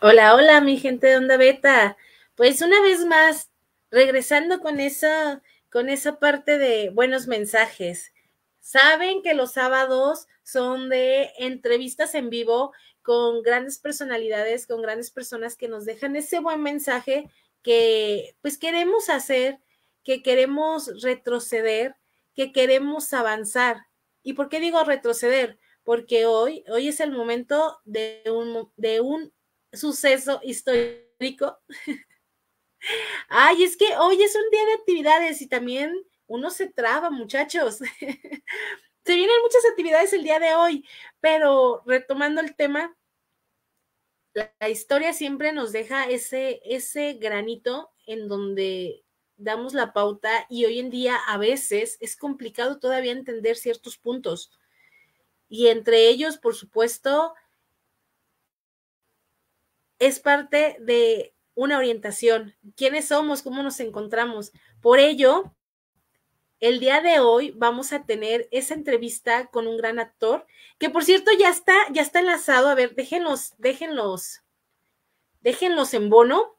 Hola, hola, mi gente de Onda Beta. Pues una vez más, regresando con esa parte de buenos mensajes. Saben que los sábados son de entrevistas en vivo con grandes personalidades, con grandes personas que nos dejan ese buen mensaje que pues queremos hacer, que queremos retroceder, que queremos avanzar. ¿Y por qué digo retroceder? Porque hoy es el momento de un suceso histórico. Ay, es que hoy es un día de actividades y también uno se traba, muchachos. Se vienen muchas actividades el día de hoy, pero retomando el tema, la historia siempre nos deja ese granito en donde damos la pauta, y hoy en día a veces es complicado todavía entender ciertos puntos. Y entre ellos, por supuesto, es parte de una orientación, quiénes somos, cómo nos encontramos. Por ello, el día de hoy vamos a tener esa entrevista con un gran actor, que por cierto ya está enlazado. A ver, déjenlos en bono.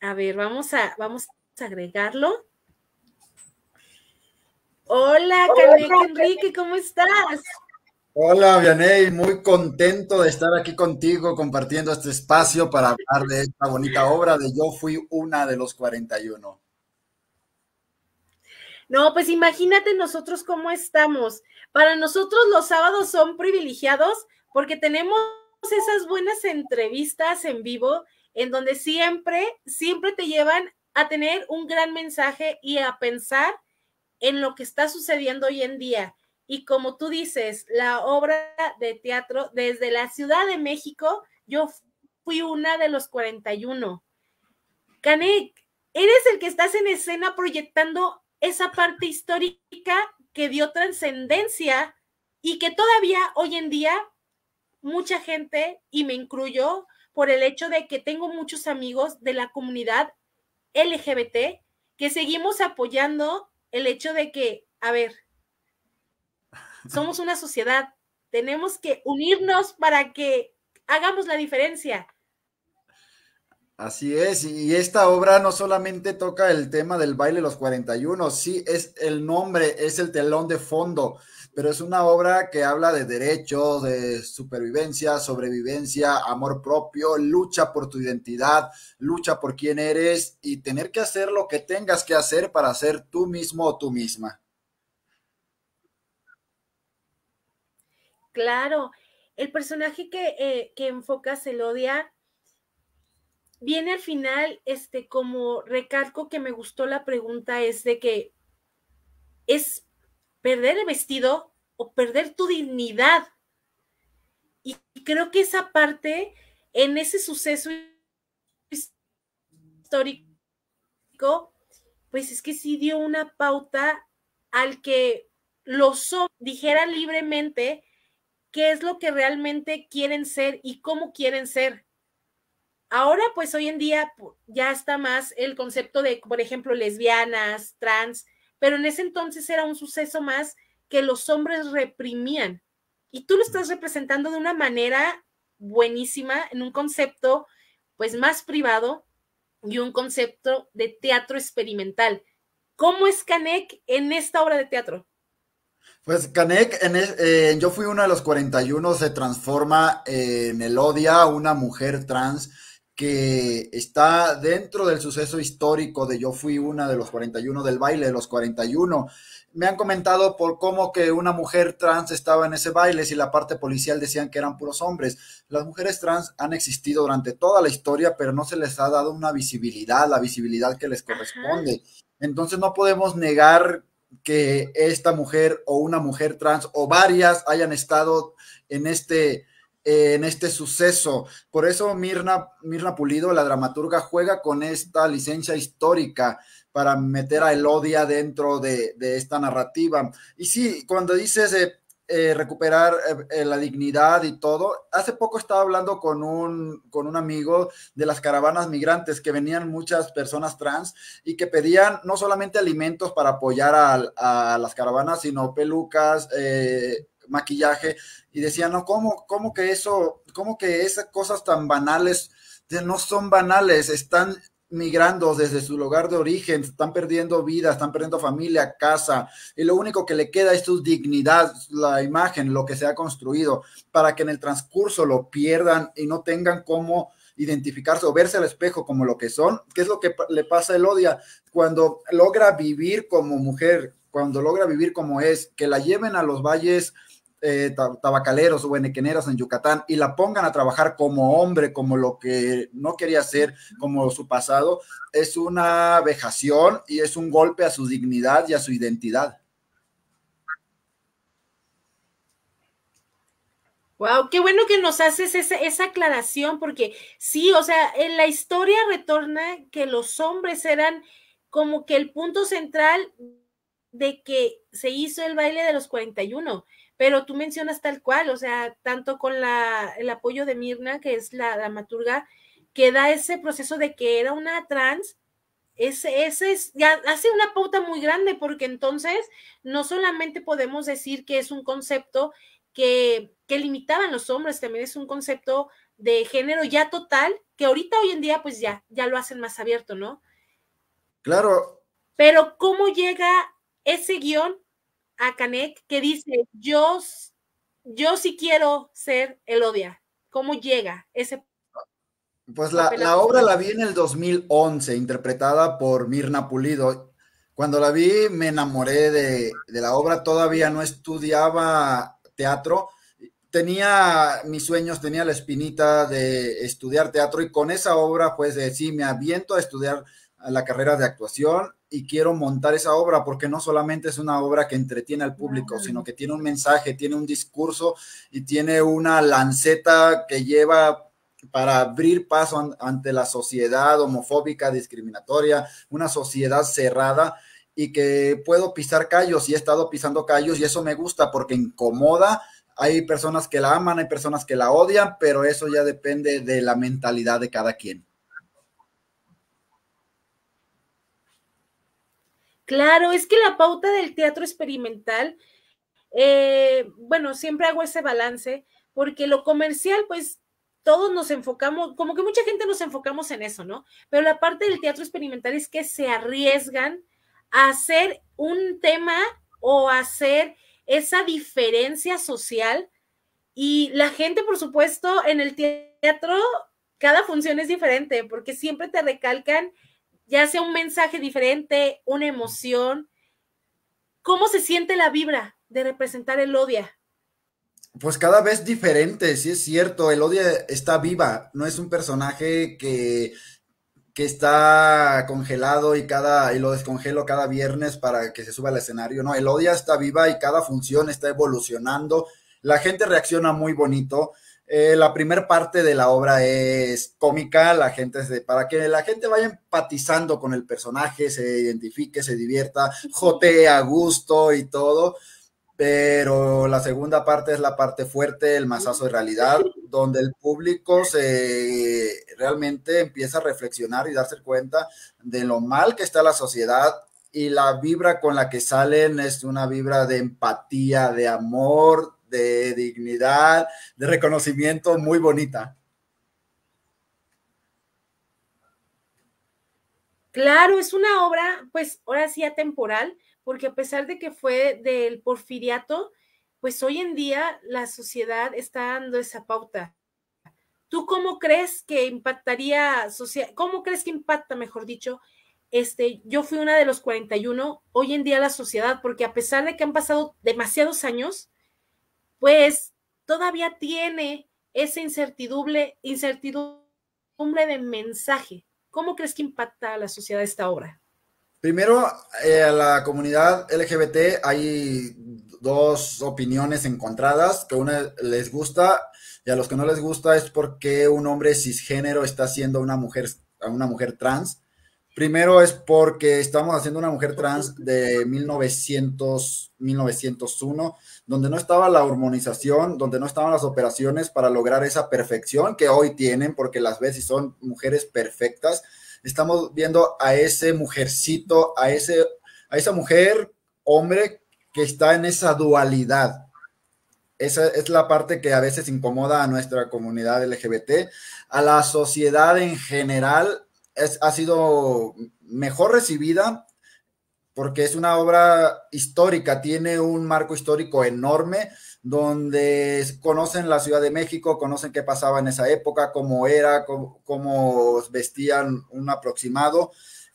A ver, vamos a agregarlo. Hola, Canek Enríquez, ¿cómo estás? Hola, Vianney, muy contento de estar aquí contigo compartiendo este espacio para hablar de esta bonita obra de Yo fui una de los 41. No, pues imagínate nosotros cómo estamos. Para nosotros los sábados son privilegiados porque tenemos esas buenas entrevistas en vivo en donde siempre te llevan a tener un gran mensaje y a pensar en lo que está sucediendo hoy en día. Y como tú dices, la obra de teatro desde la Ciudad de México, Yo fui una de los 41. Canek, eres el que estás en escena proyectando esa parte histórica que dio trascendencia y que todavía hoy en día mucha gente, y me incluyo por el hecho de que tengo muchos amigos de la comunidad LGBT que seguimos apoyando el hecho de que, a ver, somos una sociedad, tenemos que unirnos para que hagamos la diferencia. Así es, y esta obra no solamente toca el tema del baile de los 41, sí, es el nombre, es el telón de fondo, pero es una obra que habla de derechos, de supervivencia, sobrevivencia, amor propio, lucha por tu identidad, lucha por quién eres y tener que hacer lo que tengas que hacer para ser tú mismo o tú misma. Claro, el personaje que enfoca Celodia viene al final, como recalco que me gustó la pregunta, es de que es perder el vestido o perder tu dignidad. Y creo que esa parte, en ese suceso histórico, pues es que sí dio una pauta al que los hombres dijeran libremente qué es lo que realmente quieren ser y cómo quieren ser. Ahora, pues hoy en día ya está más el concepto de, por ejemplo, lesbianas, trans, pero en ese entonces era un suceso más que los hombres reprimían. Y tú lo estás representando de una manera buenísima, en un concepto pues más privado y un concepto de teatro experimental. ¿Cómo es Canek en esta obra de teatro? Pues Canek, Yo fui una de los 41, se transforma en Elodia, una mujer trans que está dentro del suceso histórico de Yo fui una de los 41, del baile de los 41. Me han comentado por cómo que una mujer trans estaba en ese baile, si la parte policial decían que eran puros hombres. Las mujeres trans han existido durante toda la historia, pero no se les ha dado una visibilidad, la visibilidad que les corresponde. Entonces no podemos negar que esta mujer o una mujer trans o varias hayan estado en este suceso. Por eso Mirna Pulido, la dramaturga, juega con esta licencia histórica para meter a Elodia dentro de esta narrativa. Y sí, cuando dices recuperar la dignidad y todo, hace poco estaba hablando con un amigo de las caravanas migrantes que venían muchas personas trans y que pedían no solamente alimentos para apoyar a las caravanas, sino pelucas, maquillaje, y decían, no, ¿cómo que eso, cómo que esas cosas tan banales no son banales, están migrando desde su lugar de origen, están perdiendo vida, están perdiendo familia, casa, y lo único que le queda es su dignidad, la imagen, lo que se ha construido, para que en el transcurso lo pierdan y no tengan cómo identificarse o verse al espejo como lo que son, que es lo que le pasa a Elodia cuando logra vivir como mujer, cuando logra vivir como es, que la lleven a los valles tabacaleros o enequeneros en Yucatán y la pongan a trabajar como hombre, como lo que no quería hacer, como su pasado, es una vejación y es un golpe a su dignidad y a su identidad. Wow, qué bueno que nos haces esa aclaración, porque sí, o sea, en la historia retorna que los hombres eran como que el punto central de que se hizo el baile de los 41, pero tú mencionas tal cual, o sea, tanto con el apoyo de Mirna, que es la dramaturga, que da ese proceso de que era una trans, ya hace una pauta muy grande, porque entonces no solamente podemos decir que es un concepto que limitaban los hombres, también es un concepto de género ya total, que ahorita hoy en día pues ya lo hacen más abierto, ¿no? Claro. Pero ¿cómo llega ese guión a Canek, que dice, yo sí quiero ser Elodia? ¿Cómo llega ese? Pues la obra la vi en el 2011, interpretada por Mirna Pulido. Cuando la vi me enamoré de la obra, todavía no estudiaba teatro, tenía mis sueños, tenía la espinita de estudiar teatro, y con esa obra pues sí, me aviento a estudiar la carrera de actuación y quiero montar esa obra, porque no solamente es una obra que entretiene al público, sino que tiene un mensaje, tiene un discurso y tiene una lanceta que lleva para abrir paso ante la sociedad homofóbica, discriminatoria, una sociedad cerrada, y que puedo pisar callos, y he estado pisando callos, y eso me gusta porque incomoda. Hay personas que la aman, hay personas que la odian, pero eso ya depende de la mentalidad de cada quien. Claro, es que la pauta del teatro experimental, bueno, siempre hago ese balance, porque lo comercial, pues, todos nos enfocamos, como que mucha gente nos enfocamos en eso, ¿no? Pero la parte del teatro experimental es que se arriesgan a hacer un tema o a hacer esa diferencia social, y la gente, por supuesto, en el teatro, cada función es diferente, porque siempre te recalcan ya sea un mensaje diferente, una emoción. ¿Cómo se siente la vibra de representar Elodia? Pues cada vez diferente, sí es cierto. Elodia está viva, no es un personaje que está congelado y lo descongelo cada viernes para que se suba al escenario. No, Elodia está viva y cada función está evolucionando. La gente reacciona muy bonito. La primera parte de la obra es cómica, para que la gente vaya empatizando con el personaje, se identifique, se divierta, jotea a gusto y todo, pero la segunda parte es la parte fuerte, el mazazo de realidad, donde el público se realmente empieza a reflexionar y darse cuenta de lo mal que está la sociedad, y la vibra con la que salen es una vibra de empatía, de amor, de dignidad, de reconocimiento, muy bonita. Claro, es una obra, pues, ahora sí atemporal, porque a pesar de que fue del porfiriato, pues hoy en día la sociedad está dando esa pauta. ¿Tú cómo crees que impactaría, cómo crees que impacta, mejor dicho, Yo fui una de los 41, hoy en día la sociedad? Porque a pesar de que han pasado demasiados años, pues todavía tiene esa incertidumbre de mensaje. ¿Cómo crees que impacta a la sociedad esta obra? Primero, a la comunidad LGBT hay dos opiniones encontradas, que una les gusta y a los que no les gusta es porque un hombre cisgénero está haciendo una mujer trans. Primero es porque estamos haciendo una mujer trans de 1901, donde no estaba la hormonización, donde no estaban las operaciones para lograr esa perfección que hoy tienen, porque las ves y son mujeres perfectas. Estamos viendo a ese mujercito, a esa mujer, hombre, que está en esa dualidad. Esa es la parte que a veces incomoda a nuestra comunidad LGBT, a la sociedad en general. Ha sido mejor recibida porque es una obra histórica, tiene un marco histórico enorme, donde conocen la Ciudad de México, conocen qué pasaba en esa época, cómo era, cómo vestían, un aproximado,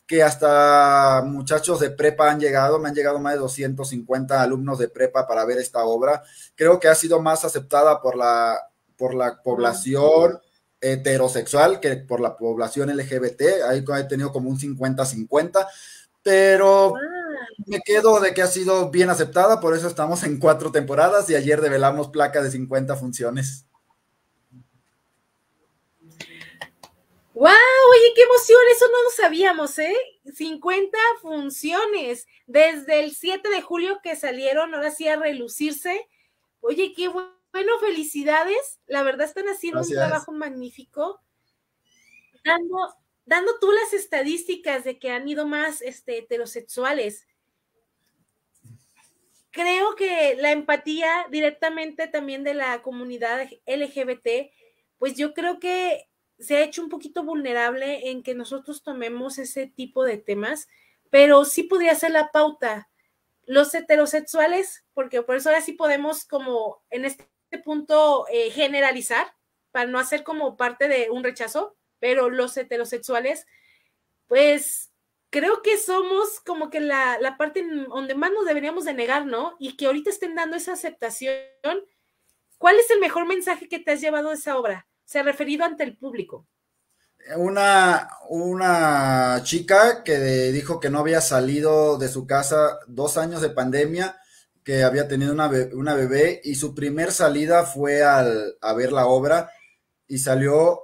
que hasta muchachos de prepa han llegado, me han llegado más de 250 alumnos de prepa para ver esta obra. Creo que ha sido más aceptada por la población heterosexual que por la población LGBT, ahí he tenido como un 50-50, pero me quedo de que ha sido bien aceptada, por eso estamos en 4 temporadas y ayer develamos placa de 50 funciones. ¡Wow! Oye, qué emoción, eso no lo sabíamos, ¿eh? 50 funciones desde el 7 de julio que salieron, ahora sí a relucirse. Oye, qué bueno, felicidades. La verdad están haciendo un trabajo magnífico, dando tú las estadísticas de que han ido más heterosexuales. Creo que la empatía directamente también de la comunidad LGBT, pues yo creo que se ha hecho un poquito vulnerable en que nosotros tomemos ese tipo de temas, pero sí podría ser la pauta. Los heterosexuales, porque por eso ahora sí podemos como en este punto generalizar, para no hacer como parte de un rechazo, pero los heterosexuales, pues creo que somos como que la parte donde más nos deberíamos de negar, ¿no? Y que ahorita estén dando esa aceptación. ¿Cuál es el mejor mensaje que te has llevado de esa obra? Se ha referido ante el público. Una chica que dijo que no había salido de su casa, 2 años de pandemia, que había tenido una bebé, y su primer salida fue a ver la obra y salió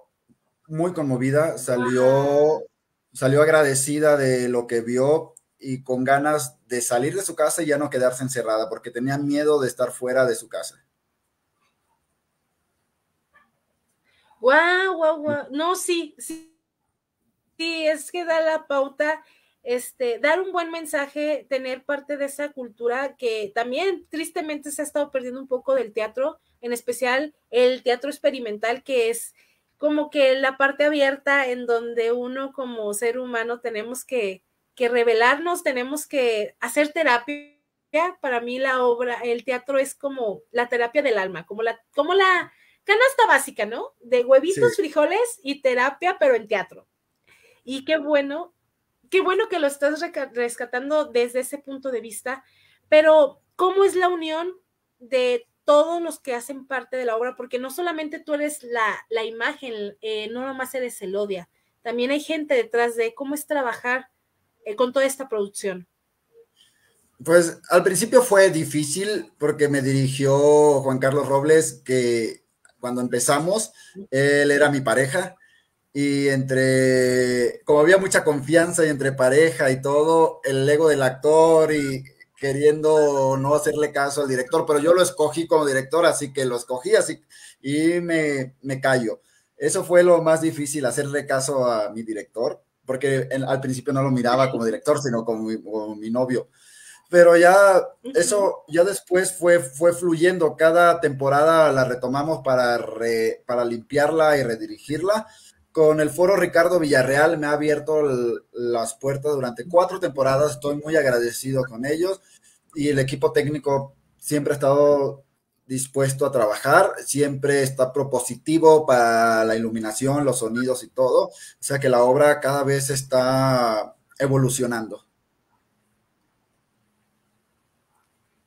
muy conmovida, salió agradecida de lo que vio y con ganas de salir de su casa y ya no quedarse encerrada, porque tenía miedo de estar fuera de su casa. ¡Guau, guau, guau! No, sí, es que da la pauta, dar un buen mensaje, tener parte de esa cultura que también tristemente se ha estado perdiendo un poco del teatro, en especial el teatro experimental, que es como que la parte abierta en donde uno como ser humano tenemos que revelarnos, tenemos que hacer terapia. Para mí la obra, el teatro es como la terapia del alma, como la canasta básica, ¿no? De huevitos, sí, frijoles y terapia, pero en teatro. Y qué bueno que lo estás rescatando desde ese punto de vista, pero ¿cómo es la unión de todos los que hacen parte de la obra? Porque no solamente tú eres la imagen, no nomás eres el Odia, también hay gente detrás de cómo es trabajar con toda esta producción. Pues al principio fue difícil porque me dirigió Juan Carlos Robles, que cuando empezamos, él era mi pareja, y como había mucha confianza y entre pareja y todo, el ego del actor y queriendo no hacerle caso al director, pero yo lo escogí como director, así que lo escogí así, y me callo. Eso fue lo más difícil, hacerle caso a mi director, porque al principio no lo miraba como director, sino como mi novio. Pero ya eso, ya después fue fluyendo. Cada temporada la retomamos para limpiarla y redirigirla. Con el Foro Ricardo Villarreal me ha abierto las puertas durante 4 temporadas. Estoy muy agradecido con ellos. Y el equipo técnico siempre ha estado dispuesto a trabajar. Siempre está propositivo para la iluminación, los sonidos y todo. O sea que la obra cada vez está evolucionando.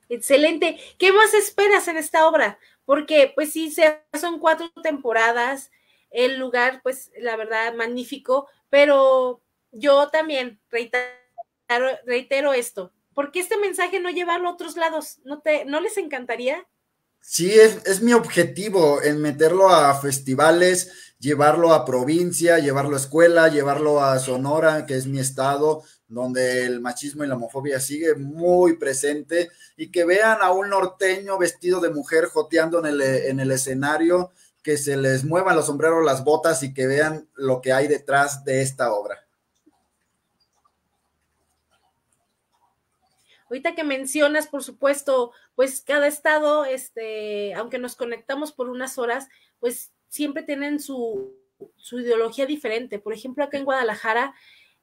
Excelente. ¿Qué más esperas en esta obra? Porque, pues sí, son 4 temporadas, el lugar, pues, la verdad, magnífico, pero yo también reitero esto. ¿Por qué este mensaje no llevarlo a otros lados? ¿No les encantaría? Sí, es mi objetivo, en meterlo a festivales, llevarlo a provincia, llevarlo a escuela, llevarlo a Sonora, que es mi estado, donde el machismo y la homofobia sigue muy presente, y que vean a un norteño vestido de mujer joteando en el escenario, que se les muevan los sombreros, las botas, y que vean lo que hay detrás de esta obra. Ahorita que mencionas, por supuesto, pues cada estado, aunque nos conectamos por unas horas, pues siempre tienen su ideología diferente. Por ejemplo, acá en Guadalajara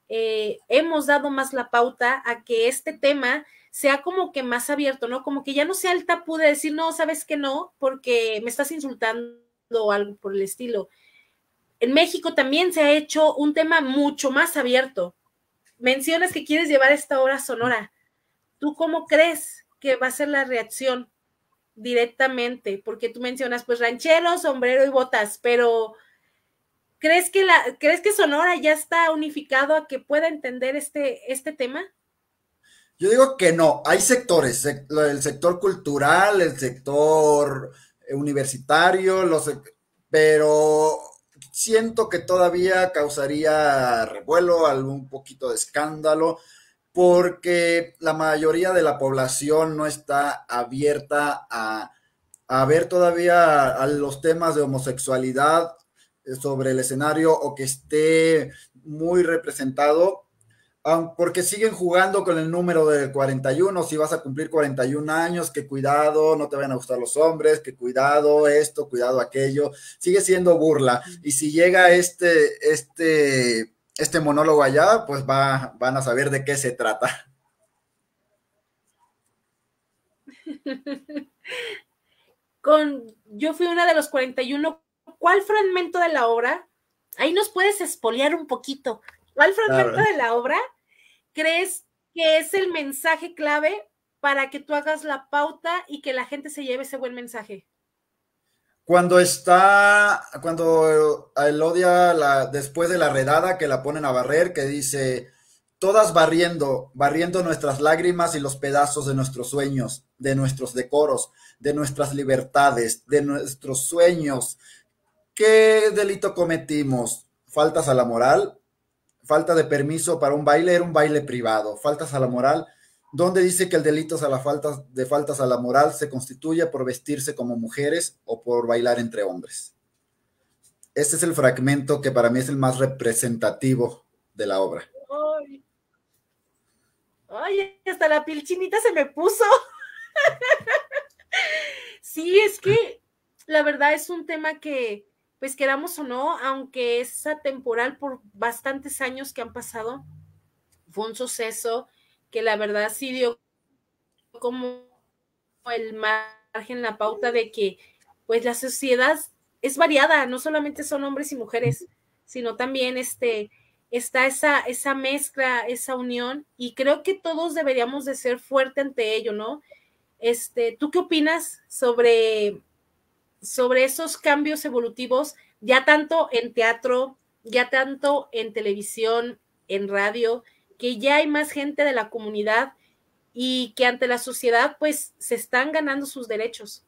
hemos dado más la pauta a que este tema sea como que más abierto, ¿no? Como que ya no sea el tabú de decir, no, sabes que no, porque me estás insultando o algo por el estilo. En México también se ha hecho un tema mucho más abierto. Mencionas que quieres llevar esta obra sonora. ¿Tú cómo crees que va a ser la reacción directamente? Porque tú mencionas, pues, ranchero, sombrero y botas, pero ¿crees que Sonora ya está unificado a que pueda entender este tema? Yo digo que no. Hay sectores, el sector cultural, el sector universitario, pero siento que todavía causaría revuelo, algún poquito de escándalo, porque la mayoría de la población no está abierta a ver todavía a los temas de homosexualidad sobre el escenario o que esté muy representado, porque siguen jugando con el número del 41, si vas a cumplir 41 años, que cuidado, no te vayan a gustar los hombres, que cuidado esto, cuidado aquello, sigue siendo burla. Y si llega este monólogo allá, pues van a saber de qué se trata. Con Yo fui una de los 41, ¿cuál fragmento de la obra? Ahí nos puedes espolear un poquito. ¿Cuál fragmento de la obra crees que es el mensaje clave para que tú hagas la pauta y que la gente se lleve ese buen mensaje? Cuando él odia después de la redada que la ponen a barrer, que dice, todas barriendo nuestras lágrimas y los pedazos de nuestros sueños, de nuestros decoros, de nuestras libertades, de nuestros sueños. ¿Qué delito cometimos? ¿Faltas a la moral? Falta de permiso para un baile, era un baile privado, faltas a la moral, donde dice que el delito de faltas a la moral se constituye por vestirse como mujeres o por bailar entre hombres. Este es el fragmento que para mí es el más representativo de la obra. Ay, hasta la piel chinita se me puso. Sí, es que la verdad es un tema que, pues queramos o no, aunque es atemporal por bastantes años que han pasado, fue un suceso que la verdad sí dio como el margen, la pauta de que pues la sociedad es variada, no solamente son hombres y mujeres, sino también está esa mezcla, esa unión, y creo que todos deberíamos de ser fuertes ante ello, ¿no? ¿Tú qué opinas sobre esos cambios evolutivos, ya tanto en teatro, ya tanto en televisión, en radio, que ya hay más gente de la comunidad y que ante la sociedad, pues, se están ganando sus derechos?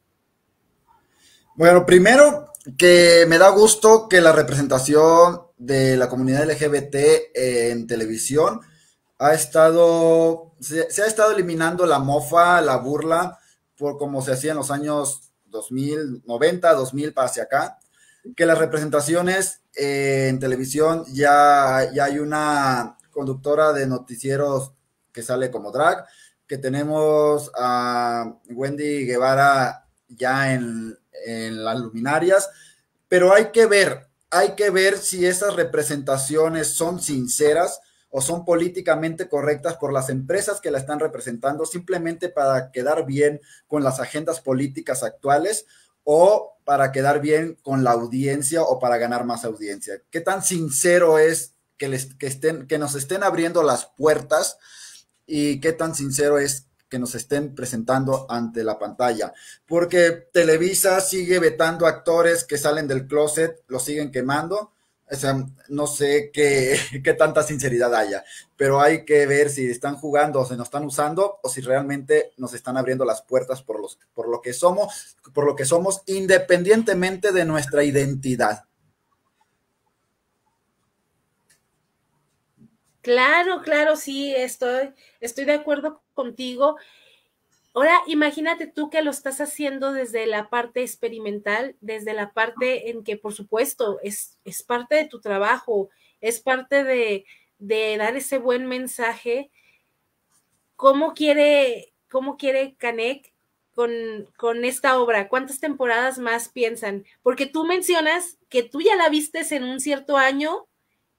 Bueno, primero, que me da gusto que la representación de la comunidad LGBT en televisión se ha estado eliminando la mofa, la burla, por como se hacía en los años 2000, 90, 2000 para hacia acá, que las representaciones en televisión ya hay una conductora de noticieros que sale como drag, que tenemos a Wendy Guevara ya en las luminarias, pero hay que ver si esas representaciones son sinceras o son políticamente correctas por las empresas que la están representando simplemente para quedar bien con las agendas políticas actuales o para quedar bien con la audiencia o para ganar más audiencia. ¿Qué tan sincero es que nos estén abriendo las puertas y qué tan sincero es que nos estén presentando ante la pantalla? Porque Televisa sigue vetando actores que salen del closet, los siguen quemando. O sea, no sé qué tanta sinceridad haya, pero hay que ver si están jugando o si nos están usando o si realmente nos están abriendo las puertas por lo que somos, independientemente de nuestra identidad. Claro, claro, sí, estoy de acuerdo contigo. Ahora, imagínate tú que lo estás haciendo desde la parte experimental, desde la parte en que, por supuesto, es parte de tu trabajo, es parte de dar ese buen mensaje. ¿Cómo quiere Canek con esta obra? ¿Cuántas temporadas más piensan? Porque tú mencionas que tú ya la vistes en un cierto año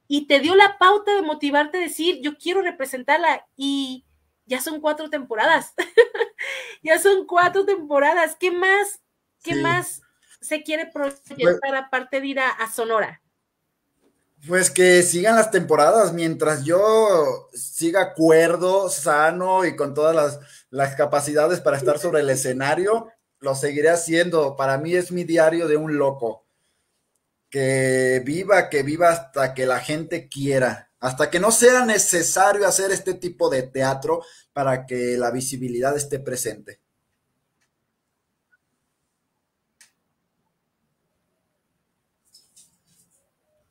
y te dio la pauta de motivarte a decir, yo quiero representarla, y ya son 4 temporadas. Ya son 4 temporadas. ¿Qué más se quiere proyectar, pues, aparte de ir a Sonora? Pues que sigan las temporadas, mientras yo siga cuerdo, sano y con todas las capacidades para estar sobre el escenario, lo seguiré haciendo. Para mí es mi diario de un loco. Que viva hasta que la gente quiera, hasta que no sea necesario hacer este tipo de teatro para que la visibilidad esté presente.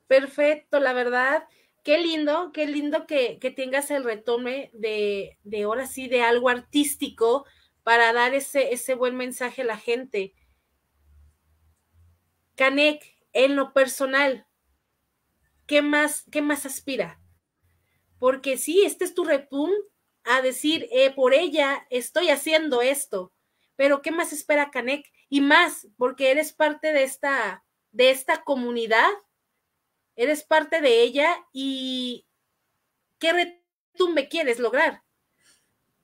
Perfecto, la verdad, qué lindo que tengas el retome de ahora sí, de algo artístico para dar ese buen mensaje a la gente. Canek, en lo personal, ¿qué más aspira? Porque sí, este es tu retum a decir, por ella estoy haciendo esto, pero ¿qué más espera Canek? Y más, porque eres parte de esta comunidad, eres parte de ella, y ¿qué retumbe quieres lograr?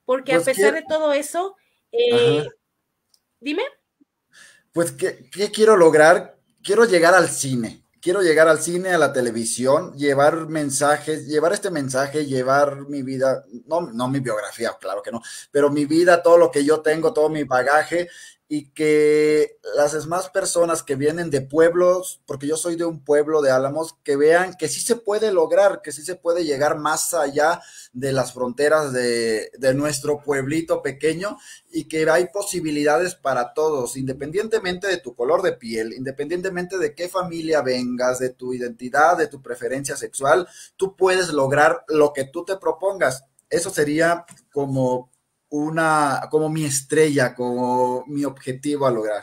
Porque pues a pesar de todo eso, dime. Pues, ¿qué quiero lograr? Quiero llegar al cine, a la televisión, llevar mensajes, llevar mi vida, no mi biografía, claro que no, pero mi vida, todo lo que yo tengo, todo mi bagaje, y que las demás personas que vienen de pueblos, porque yo soy de un pueblo de Álamos, que vean que sí se puede lograr, que sí se puede llegar más allá de las fronteras de nuestro pueblito pequeño, y que hay posibilidades para todos, independientemente de tu color de piel, independientemente de qué familia vengas, de tu identidad, de tu preferencia sexual, tú puedes lograr lo que tú te propongas. Eso sería como mi estrella, como mi objetivo a lograr.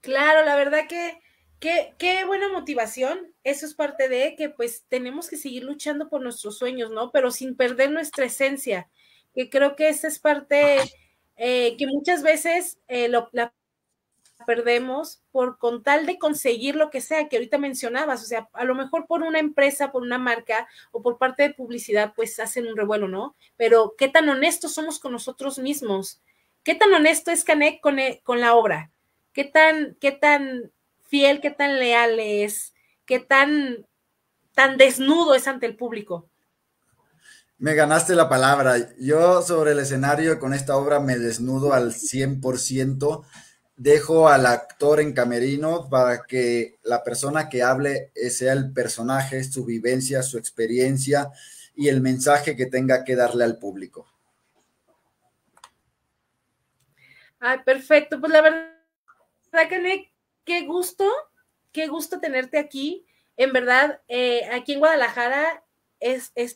Claro, la verdad que qué buena motivación. Eso es parte de que pues tenemos que seguir luchando por nuestros sueños, ¿no? Pero sin perder nuestra esencia, que creo que esa es parte que muchas veces la perdemos por con tal de conseguir lo que sea que ahorita mencionabas, o sea, a lo mejor por una empresa, por una marca o por parte de publicidad, pues hacen un revuelo, ¿no? Pero ¿qué tan honestos somos con nosotros mismos? ¿Qué tan honesto es Canek con la obra? ¿Qué tan fiel, qué tan leal es? ¿Qué tan desnudo es ante el público? Me ganaste la palabra. Yo sobre el escenario con esta obra me desnudo al 100%. Dejo al actor en camerino para que la persona que hable sea el personaje, su vivencia, su experiencia y el mensaje que tenga que darle al público. Ay, perfecto. Pues la verdad, Canek, qué gusto tenerte aquí. En verdad, aquí en Guadalajara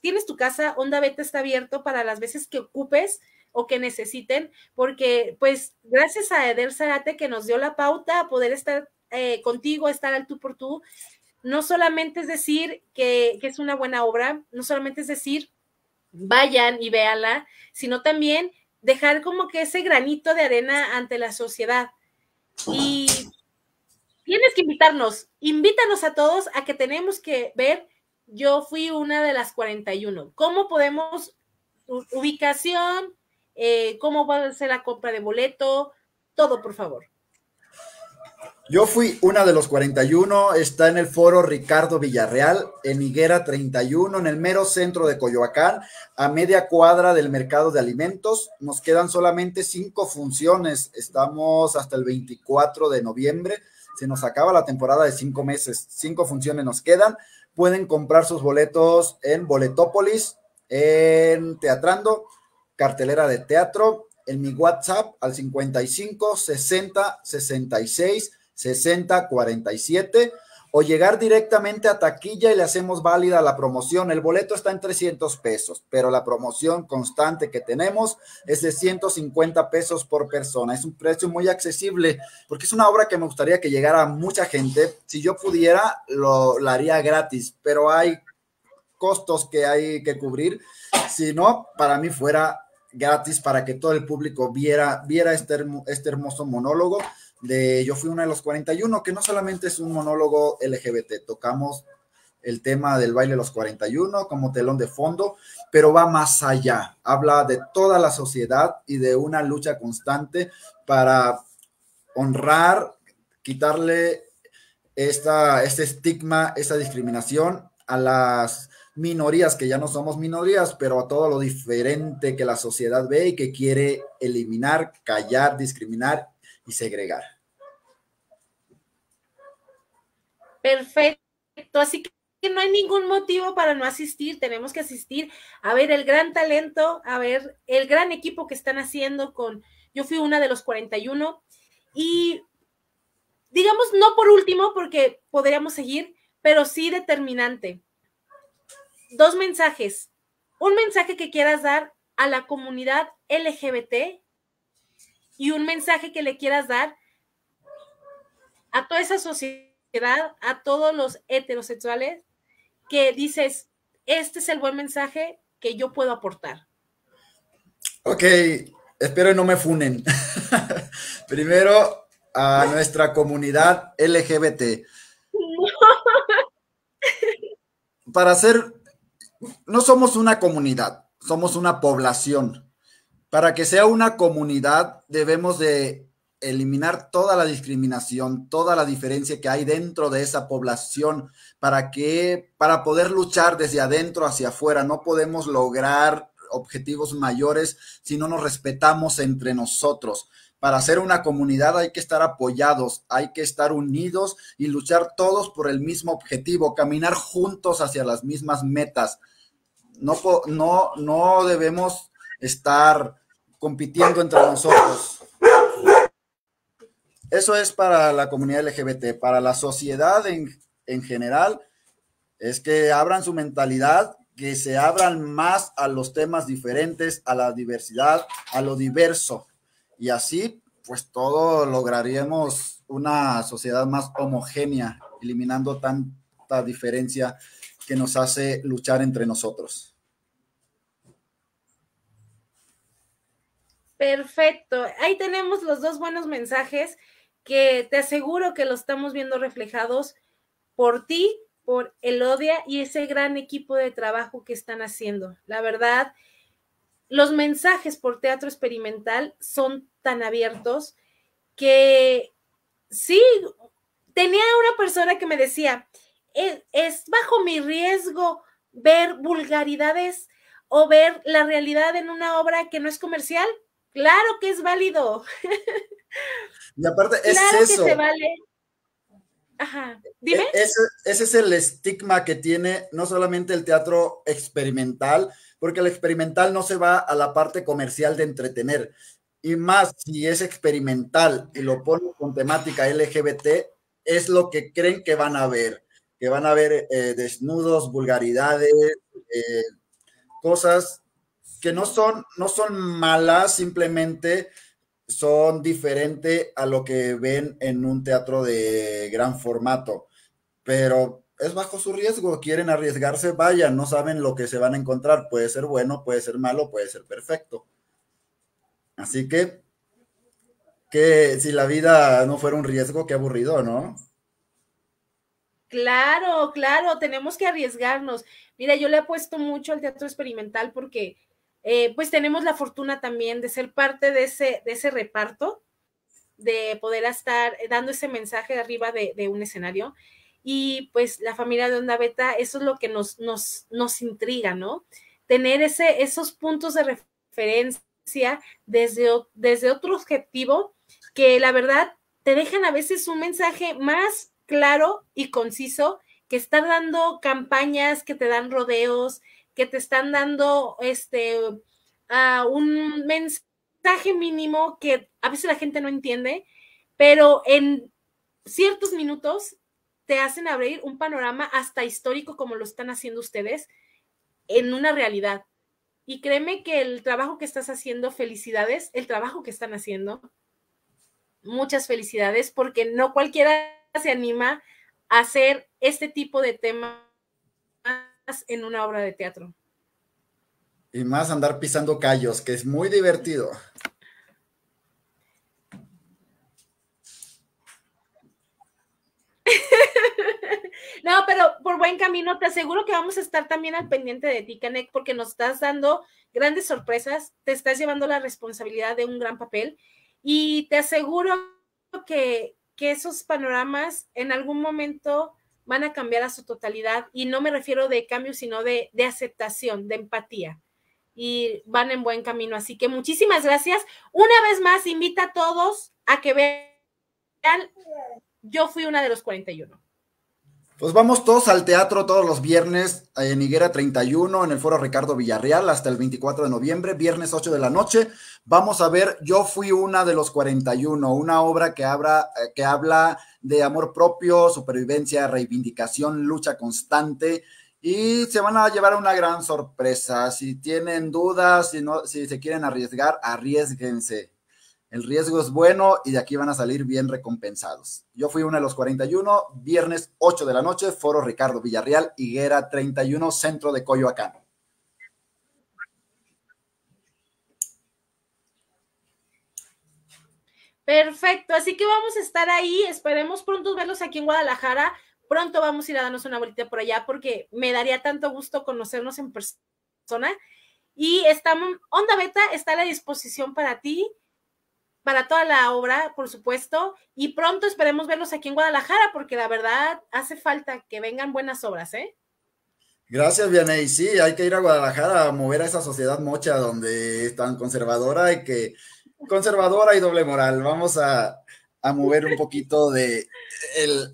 tienes tu casa, Onda Beta está abierto para las veces que ocupes o que necesiten, porque pues gracias a Eder Zárate que nos dio la pauta a poder estar contigo, estar al tú por tú. No solamente es decir que es una buena obra, no solamente es decir vayan y véanla, sino también dejar como que ese granito de arena ante la sociedad. Y tienes que invítanos a todos a que tenemos que ver Yo fui una de las 41. ¿Cómo podemos, ubicación, cómo va a ser la compra de boleto, todo, por favor? Yo fui una de los 41, está en el Foro Ricardo Villarreal, en Higuera 31, en el mero centro de Coyoacán, a media cuadra del mercado de alimentos. Nos quedan solamente 5 funciones, estamos hasta el 24 de noviembre, se nos acaba la temporada de 5 meses, 5 funciones nos quedan. Pueden comprar sus boletos en Boletópolis, en Teatrando, cartelera de teatro, en mi WhatsApp al 55 60 66 60 47, o llegar directamente a taquilla y le hacemos válida la promoción. El boleto está en 300 pesos, pero la promoción constante que tenemos es de 150 pesos por persona. Es un precio muy accesible porque es una obra que me gustaría que llegara a mucha gente. Si yo pudiera, la haría gratis, pero hay costos que hay que cubrir, si no, para mí fuera gratis para que todo el público viera este hermoso monólogo de Yo fui una de los 41, que no solamente es un monólogo LGBT, tocamos el tema del baile de los 41 como telón de fondo, pero va más allá, habla de toda la sociedad y de una lucha constante para honrar, quitarle este estigma, esta discriminación a las minorías, que ya no somos minorías, pero a todo lo diferente que la sociedad ve y que quiere eliminar, callar, discriminar y segregar. Perfecto, así que no hay ningún motivo para no asistir, tenemos que asistir a ver el gran talento, a ver el gran equipo que están haciendo con Yo fui una de los 41, y digamos no por último, porque podríamos seguir, pero sí determinante. Dos mensajes. Un mensaje que quieras dar a la comunidad LGBT y un mensaje que le quieras dar a toda esa sociedad, a todos los heterosexuales, que dices, este es el buen mensaje que yo puedo aportar. Ok, espero que no me funen. Primero, a nuestra comunidad LGBT. Para ser... No somos una comunidad, somos una población. Para que sea una comunidad debemos de eliminar toda la discriminación, toda la diferencia que hay dentro de esa población, para poder luchar desde adentro hacia afuera. No podemos lograr objetivos mayores si no nos respetamos entre nosotros. Para ser una comunidad hay que estar apoyados, hay que estar unidos y luchar todos por el mismo objetivo, caminar juntos hacia las mismas metas. No debemos estar compitiendo entre nosotros. Eso es para la comunidad LGBT, para la sociedad en general, es que abran su mentalidad, que se abran más a los temas diferentes, a la diversidad, a lo diverso. Y así, pues, todo lograríamos una sociedad más homogénea, eliminando tanta diferencia que nos hace luchar entre nosotros. Perfecto. Ahí tenemos los dos buenos mensajes que te aseguro que lo estamos viendo reflejados por ti, por Elodia y ese gran equipo de trabajo que están haciendo. La verdad... Los mensajes por Teatro Experimental son tan abiertos que sí, tenía una persona que me decía, es bajo mi riesgo ver vulgaridades o ver la realidad en una obra que no es comercial. Claro que es válido. Y aparte es claro eso. Que se vale. Ajá, dime. Ese es el estigma que tiene no solamente el teatro experimental, porque el experimental no se va a la parte comercial de entretener, y más si es experimental y lo ponen con temática LGBT, es lo que creen que van a ver, desnudos, vulgaridades, cosas que no son malas, simplemente son diferentes a lo que ven en un teatro de gran formato, pero... Es bajo su riesgo, quieren arriesgarse, vayan, no saben lo que se van a encontrar, puede ser bueno, puede ser malo, puede ser perfecto. Así que si la vida no fuera un riesgo, qué aburrido, ¿no? Claro, claro, tenemos que arriesgarnos. Mira, yo le apuesto mucho al teatro experimental porque pues tenemos la fortuna también de ser parte de ese reparto, de poder estar dando ese mensaje arriba de un escenario. Y pues la familia de Onda Beta, eso es lo que nos intriga, ¿no? Tener esos puntos de referencia desde otro objetivo que la verdad te dejan a veces un mensaje más claro y conciso que estar dando campañas, que te dan rodeos, que te están dando un mensaje mínimo que a veces la gente no entiende, pero en ciertos minutos te hacen abrir un panorama hasta histórico como lo están haciendo ustedes en una realidad. Y créeme que el trabajo que estás haciendo, felicidades, el trabajo que están haciendo, muchas felicidades, porque no cualquiera se anima a hacer este tipo de temas en una obra de teatro. Y más andar pisando callos, que es muy divertido. No, pero por buen camino, te aseguro que vamos a estar también al pendiente de ti, Canek, porque nos estás dando grandes sorpresas, te estás llevando la responsabilidad de un gran papel y te aseguro que esos panoramas en algún momento van a cambiar a su totalidad, y no me refiero de cambio, sino de aceptación, de empatía, y van en buen camino. Así que muchísimas gracias. Una vez más, invita a todos a que vean Yo fui una de los 41. Pues vamos todos al teatro todos los viernes en Higuera 31, en el Foro Ricardo Villarreal, hasta el 24 de noviembre, viernes 8 de la noche. Vamos a ver Yo fui una de los 41, una obra que habla de amor propio, supervivencia, reivindicación, lucha constante, y se van a llevar una gran sorpresa. Si tienen dudas, si se quieren arriesgar, arriésguense. El riesgo es bueno y de aquí van a salir bien recompensados. Yo fui una de los 41, viernes 8 de la noche, Foro Ricardo Villarreal, Higuera 31, centro de Coyoacán. Perfecto, así que vamos a estar ahí, esperemos pronto verlos aquí en Guadalajara, pronto vamos a ir a darnos una vuelta por allá porque me daría tanto gusto conocernos en persona, y estamos, Onda Beta está a la disposición para ti, para toda la obra, por supuesto, y pronto esperemos verlos aquí en Guadalajara, porque la verdad hace falta que vengan buenas obras, ¿eh? Gracias, Vianney. Sí, hay que ir a Guadalajara a mover a esa sociedad mocha donde es tan conservadora y que... Conservadora y doble moral. Vamos a mover un poquito de...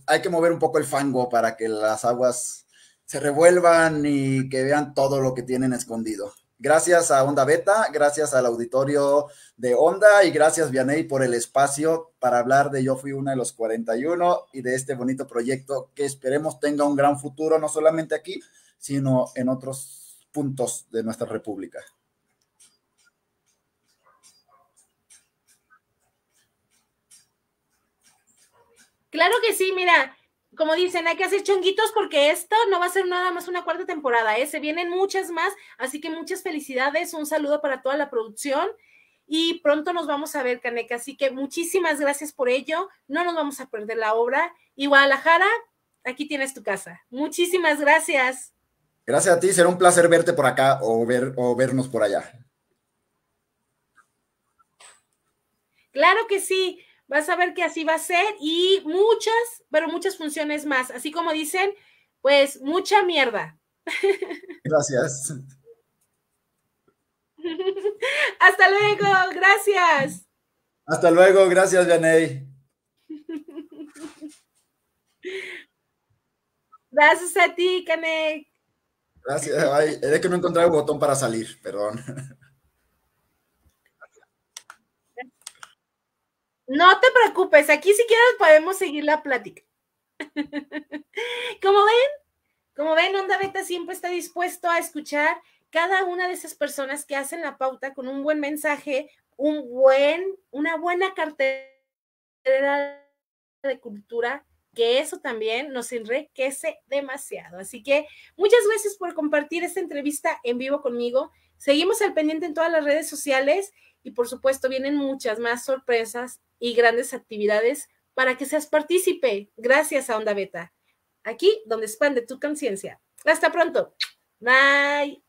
hay que mover un poco el fango para que las aguas se revuelvan y que vean todo lo que tienen escondido. Gracias a Onda Beta, gracias al auditorio de Onda y gracias, Vianney, por el espacio para hablar de Yo fui una de los 41 y de este bonito proyecto que esperemos tenga un gran futuro, no solamente aquí, sino en otros puntos de nuestra república. Claro que sí, mira, como dicen, hay que hacer chonguitos porque esto no va a ser nada más una cuarta temporada, ¿eh? Se vienen muchas más, así que muchas felicidades, un saludo para toda la producción y pronto nos vamos a ver, Canek, así que muchísimas gracias por ello, no nos vamos a perder la obra y Guadalajara, aquí tienes tu casa, muchísimas gracias. Gracias a ti, será un placer verte por acá o vernos por allá. Claro que sí. Vas a ver que así va a ser y muchas, pero muchas funciones más. Así como dicen, pues mucha mierda. Gracias. Hasta luego, gracias. Hasta luego, gracias, Vianney. Gracias a ti, Canek. Gracias. Ay, es que no encontré el botón para salir, perdón. No te preocupes, aquí si quieres podemos seguir la plática. Como ven, Onda Beta siempre está dispuesto a escuchar cada una de esas personas que hacen la pauta con un buen mensaje, una buena cartera de cultura, que eso también nos enriquece demasiado. Así que muchas gracias por compartir esta entrevista en vivo conmigo. Seguimos al pendiente en todas las redes sociales y por supuesto vienen muchas más sorpresas y grandes actividades para que seas partícipe. Gracias a Onda Beta, aquí donde expande tu conciencia. Hasta pronto. Bye.